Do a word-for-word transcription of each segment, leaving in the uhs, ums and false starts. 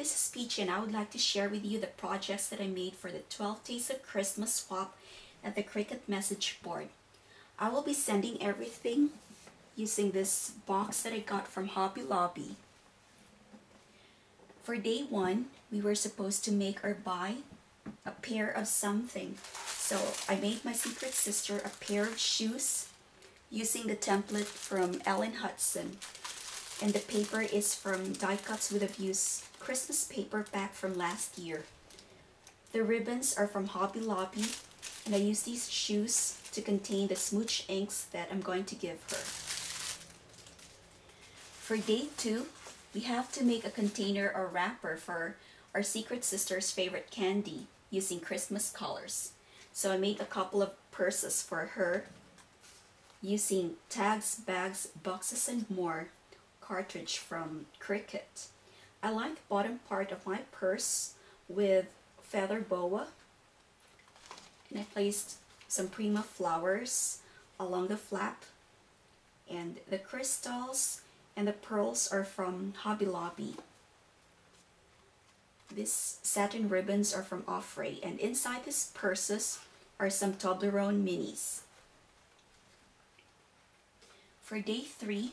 This is Peachy and I would like to share with you the projects that I made for the twelve Days of Christmas swap at the Cricut message board. I will be sending everything using this box that I got from Hobby Lobby. For day one, we were supposed to make or buy a pair of something. So I made my secret sister a pair of shoes using the template from Ellen Hudson. And the paper is from Die Cuts with a View's Christmas paper pack from last year. The ribbons are from Hobby Lobby, and I use these shoes to contain the smooch inks that I'm going to give her. For day two, we have to make a container or wrapper for our secret sister's favorite candy using Christmas colors. So I made a couple of purses for her using tags, bags, boxes, and more cartridge from Cricut. I lined the bottom part of my purse with feather boa, and I placed some Prima flowers along the flap, and the crystals and the pearls are from Hobby Lobby. These satin ribbons are from Offray, and inside these purses are some Toblerone minis. For day three,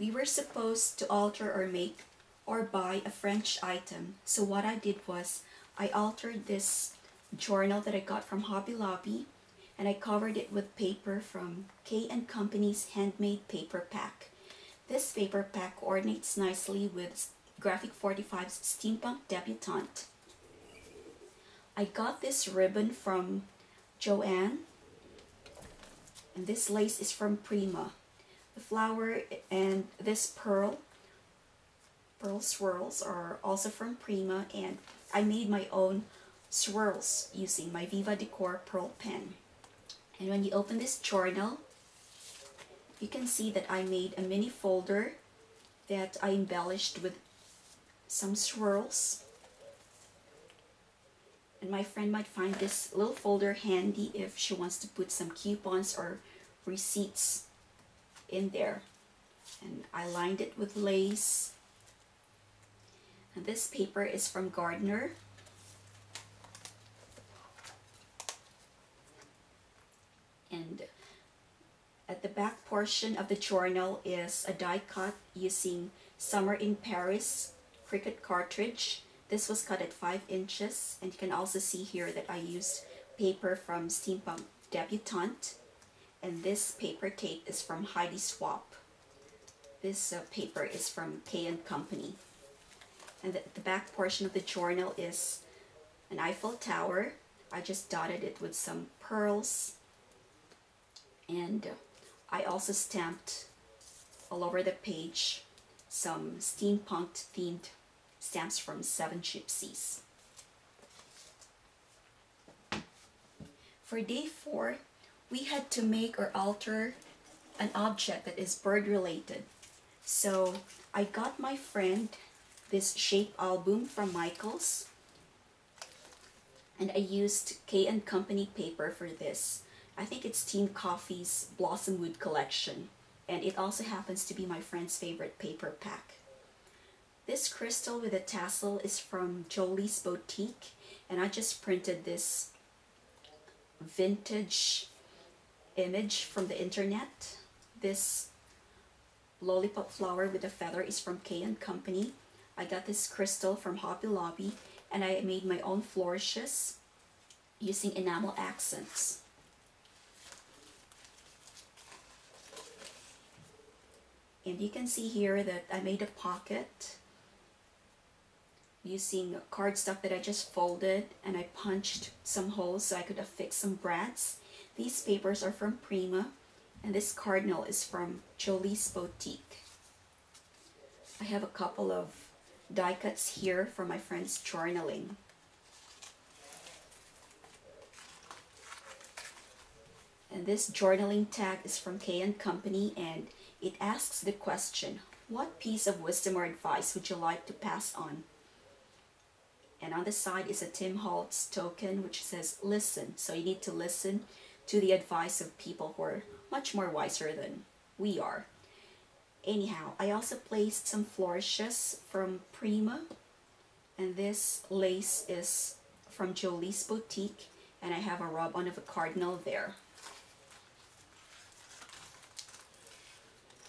we were supposed to alter or make or buy a French item. So what I did was I altered this journal that I got from Hobby Lobby, and I covered it with paper from K and Company's handmade paper pack. This paper pack ornates nicely with Graphic forty-five's Steampunk Debutante. I got this ribbon from Joanne, and this lace is from Prima. The flower and this pearl, pearl swirls are also from Prima, and I made my own swirls using my Viva Decor pearl pen. And when you open this journal, you can see that I made a mini folder that I embellished with some swirls. And my friend might find this little folder handy if she wants to put some coupons or receipts in there. And I lined it with lace. And this paper is from Gardner. And at the back portion of the journal is a die cut using Summer in Paris Cricut cartridge. This was cut at five inches, and you can also see here that I used paper from Steampunk Debutante. And this paper tape is from Heidi Swapp. This uh, paper is from K and Company. And the, the back portion of the journal is an Eiffel Tower. I just dotted it with some pearls. And I also stamped all over the page some steampunk themed stamps from Seven Gypsies. For day four, we had to make or alter an object that is bird related. So I got my friend this shape album from Michaels, and I used K and Company paper for this. I think it's Team Coffee's Blossomwood collection, and it also happens to be my friend's favorite paper pack. This crystal with a tassel is from Jolee's Boutique, and I just printed this vintage image from the internet. This lollipop flower with a feather is from K and Company. I got this crystal from Hobby Lobby, and I made my own flourishes using enamel accents. And you can see here that I made a pocket using cardstock that I just folded, and I punched some holes so I could affix some brads. These papers are from Prima, and this cardinal is from Jolee's Boutique. I have a couple of die cuts here from my friend's journaling. And this journaling tag is from K and Company, and it asks the question, what piece of wisdom or advice would you like to pass on? And on the side is a Tim Holtz token which says listen. So you need to listen to the advice of people who are much more wiser than we are. Anyhow, I also placed some flourishes from Prima And this lace is from Jolee's Boutique, and I have a rub-on of a cardinal there.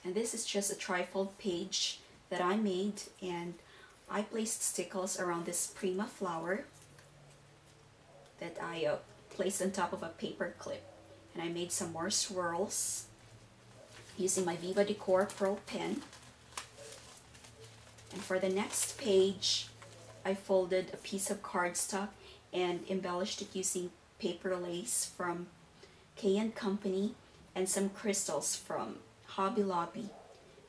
And this is just a trifold page that I made, and I placed stickles around this Prima flower that I uh, placed on top of a paper clip. And I made some more swirls using my Viva Decor Pro pen. And for the next page, I folded a piece of cardstock and embellished it using paper lace from K and Company and some crystals from Hobby Lobby.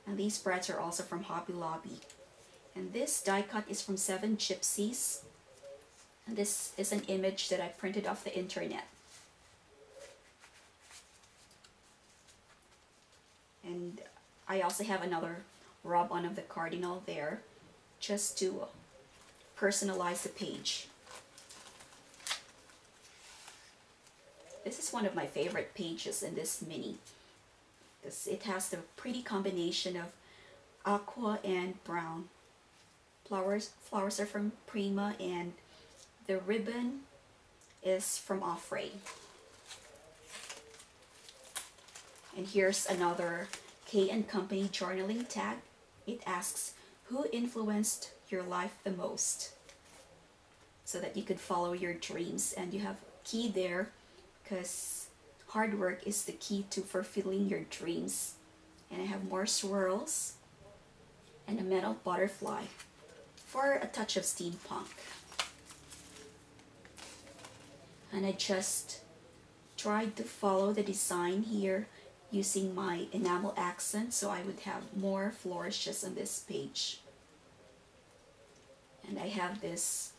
And these brads are also from Hobby Lobby. And this die cut is from Seven Gypsies. And this is an image that I printed off the internet. And I also have another rub-on of the cardinal there, just to uh, personalize the page. This is one of my favorite pages in this mini. This, it has the pretty combination of aqua and brown. Flowers, flowers are from Prima, and the ribbon is from Offray. And here's another K and Company journaling tag. It asks, who influenced your life the most? So that you could follow your dreams. And you have a key there, because hard work is the key to fulfilling your dreams. And I have more swirls and a metal butterfly for a touch of steampunk. And I just tried to follow the design here using my enamel accent, so I would have more flourishes on this page. And I have this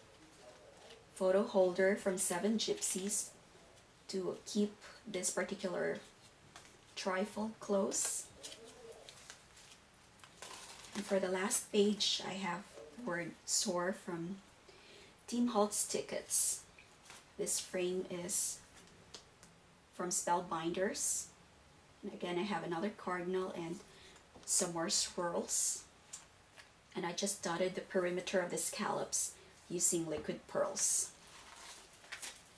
photo holder from Seven Gypsies to keep this particular trifold close. And for the last page, I have the word soar from Tim Holtz tickets. This frame is from Spellbinders. And again, I have another cardinal and some more swirls. And I just dotted the perimeter of the scallops using liquid pearls.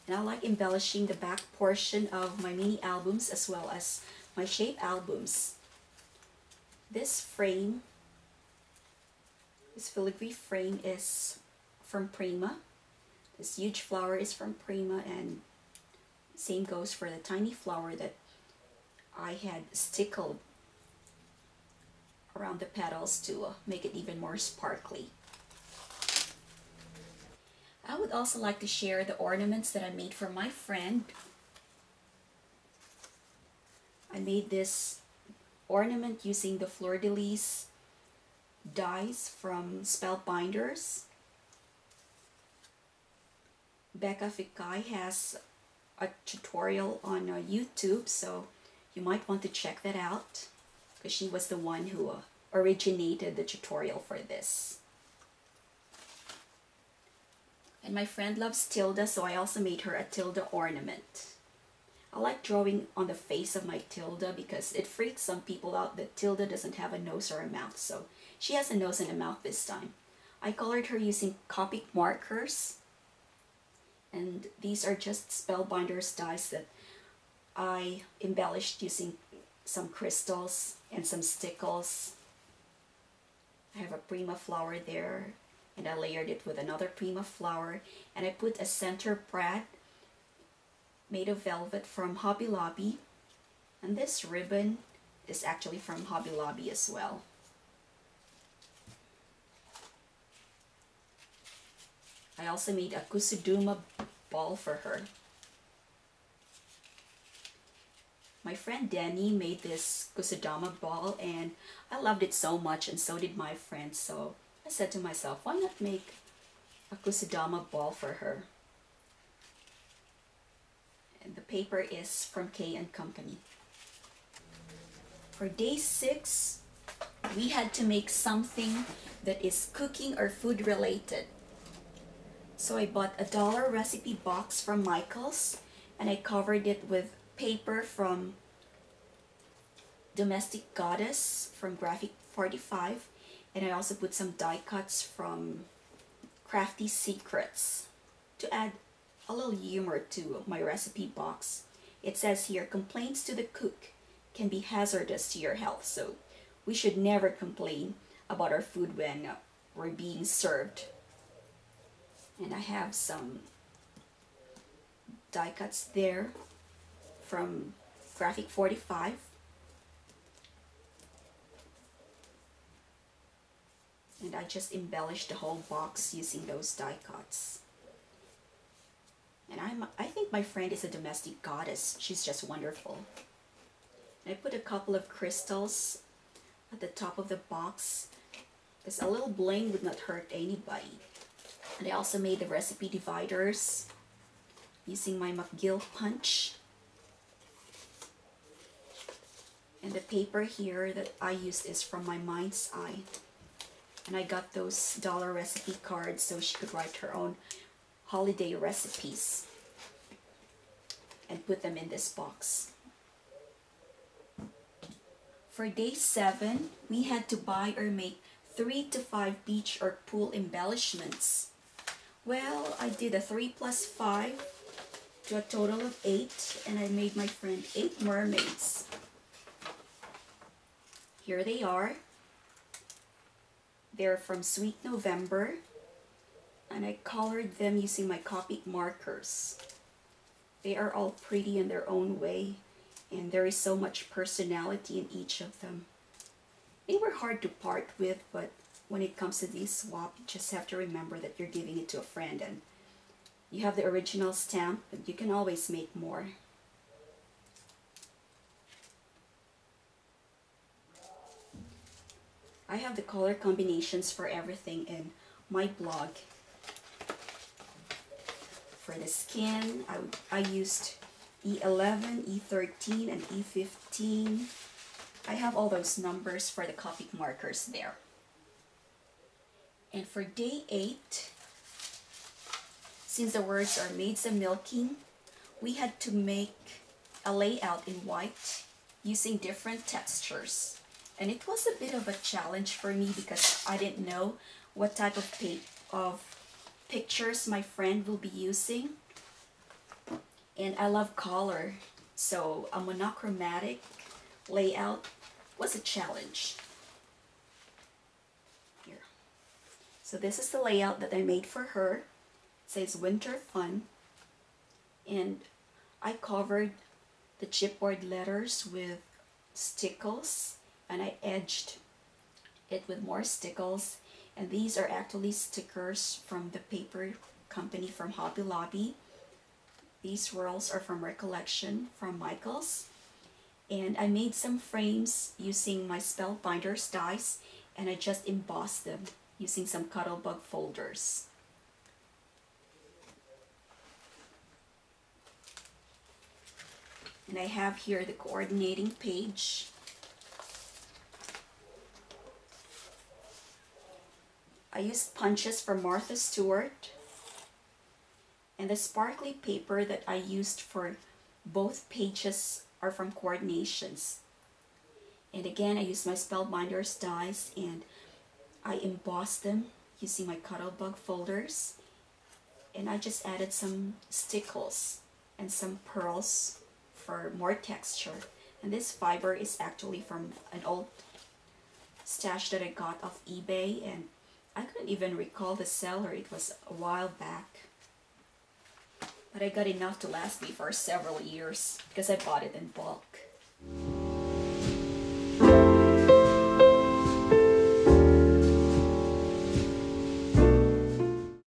And I like embellishing the back portion of my mini albums as well as my shape albums. This frame, this filigree frame is from Prima. This huge flower is from Prima, and same goes for the tiny flower that I had stickled around the petals to uh, make it even more sparkly. I would also like to share the ornaments that I made for my friend. I made this ornament using the fleur-de-lis dies from Spellbinders. Becca Fikai has a tutorial on uh, YouTube, so you might want to check that out, because she was the one who uh, originated the tutorial for this. And my friend loves Tilda, so I also made her a Tilda ornament. I like drawing on the face of my Tilda because it freaks some people out that Tilda doesn't have a nose or a mouth, so she has a nose and a mouth this time. I colored her using Copic Markers, and these are just Spellbinders dies that I embellished using some crystals and some stickles. I have a Prima flower there, and I layered it with another Prima flower, and I put a center brad made of velvet from Hobby Lobby, and this ribbon is actually from Hobby Lobby as well. I also made a kusudama ball for her. My friend Danny made this kusudama ball, and I loved it so much, and so did my friend, so I said to myself, why not make a kusudama ball for her? And the paper is from K and Company. For day six, we had to make something that is cooking or food related. So I bought a dollar recipe box from Michaels, and I covered it with paper from Domestic Goddess from Graphic forty-five, and I also put some die cuts from Crafty Secrets, to add a little humor to my recipe box. It says here, complaints to the cook can be hazardous to your health, so we should never complain about our food when we're being served. And I have some die cuts there from Graphic forty-five. And I just embellished the whole box using those die cuts. And I'm, I think my friend is a domestic goddess. She's just wonderful. And I put a couple of crystals at the top of the box, because a little bling would not hurt anybody. And I also made the recipe dividers using my McGill punch. And the paper here that I used is from My Mind's Eye. And I got those dollar recipe cards so she could write her own holiday recipes and put them in this box. For day seven, we had to buy or make three to five beach or pool embellishments. Well, I did a three plus five to a total of eight, and I made my friend eight mermaids. Here they are. They're from Sweet November, and I colored them using my Copic markers. They are all pretty in their own way, and there is so much personality in each of them. They were hard to part with, but when it comes to this swap, you just have to remember that you're giving it to a friend, and you have the original stamp, but you can always make more. I have the color combinations for everything in my blog. For the skin, I, I used E eleven, E thirteen, and E fifteen. I have all those numbers for the Copic markers there. And for day eight, since the words are maids a milking, we had to make a layout in white using different textures. And it was a bit of a challenge for me because I didn't know what type of, of pictures my friend will be using. And I love color, so a monochromatic layout was a challenge. Here. So this is the layout that I made for her. It says Winter Fun. And I covered the chipboard letters with stickles. And I edged it with more stickles, and these are actually stickers from the paper company from Hobby Lobby. These rolls are from Recollection from Michaels, and I made some frames using my Spellbinders dies, and I just embossed them using some Cuttlebug folders. And I have here the coordinating page. I used punches from Martha Stewart, and the sparkly paper that I used for both pages are from Coordinations. And again, I used my Spellbinders dies and I embossed them using my Cuttlebug folders, and I just added some stickles and some pearls for more texture. And this fiber is actually from an old stash that I got off eBay, and I couldn't even recall the seller, it was a while back. But I got enough to last me for several years because I bought it in bulk.